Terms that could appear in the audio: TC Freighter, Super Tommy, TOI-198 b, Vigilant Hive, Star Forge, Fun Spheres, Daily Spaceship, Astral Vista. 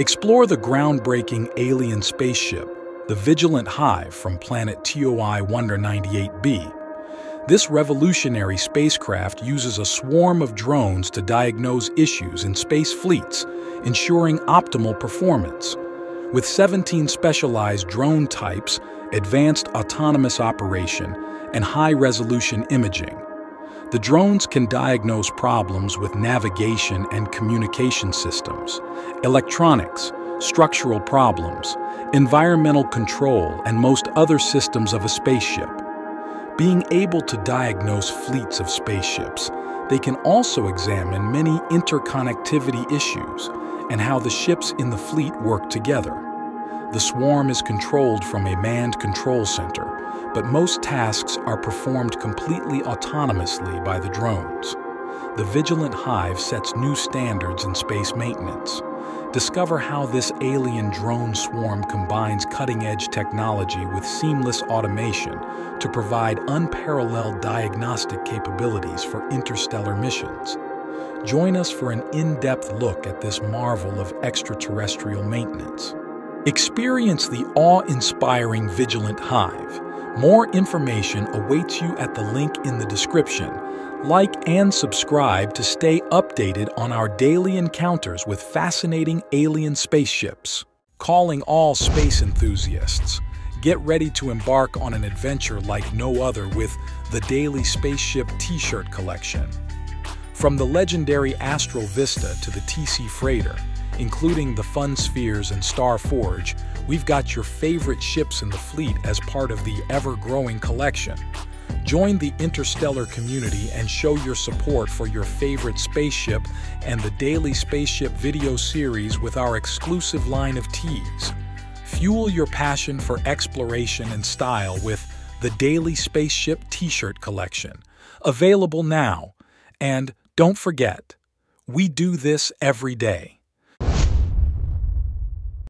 Explore the groundbreaking alien spaceship, the Vigilant Hive from planet TOI-198 b. This revolutionary spacecraft uses a swarm of drones to diagnose issues in space fleets, ensuring optimal performance. With 17 specialized drone types, advanced autonomous operation, and high-resolution imaging, the drones can diagnose problems with navigation and communication systems, electronics, structural problems, environmental control, and most other systems of a spaceship. Being able to diagnose fleets of spaceships, they can also examine many interconnectivity issues and how the ships in the fleet work together. The swarm is controlled from a manned control center, but most tasks are performed completely autonomously by the drones. The Vigilant Hive sets new standards in space maintenance. Discover how this alien drone swarm combines cutting-edge technology with seamless automation to provide unparalleled diagnostic capabilities for interstellar missions. Join us for an in-depth look at this marvel of extraterrestrial maintenance. Experience the awe-inspiring Vigilant Hive. More information awaits you at the link in the description. Like and subscribe to stay updated on our daily encounters with fascinating alien spaceships. Calling all space enthusiasts. Get ready to embark on an adventure like no other with the Daily Spaceship t-shirt collection. From the legendary Astral Vista to the TC Freighter, including the Fun Spheres and Star Forge, we've got your favorite ships in the fleet as part of the ever-growing collection. Join the interstellar community and show your support for your favorite spaceship and the Daily Spaceship video series with our exclusive line of tees. Fuel your passion for exploration and style with the Daily Spaceship t-shirt collection, available now. And don't forget, we do this every day.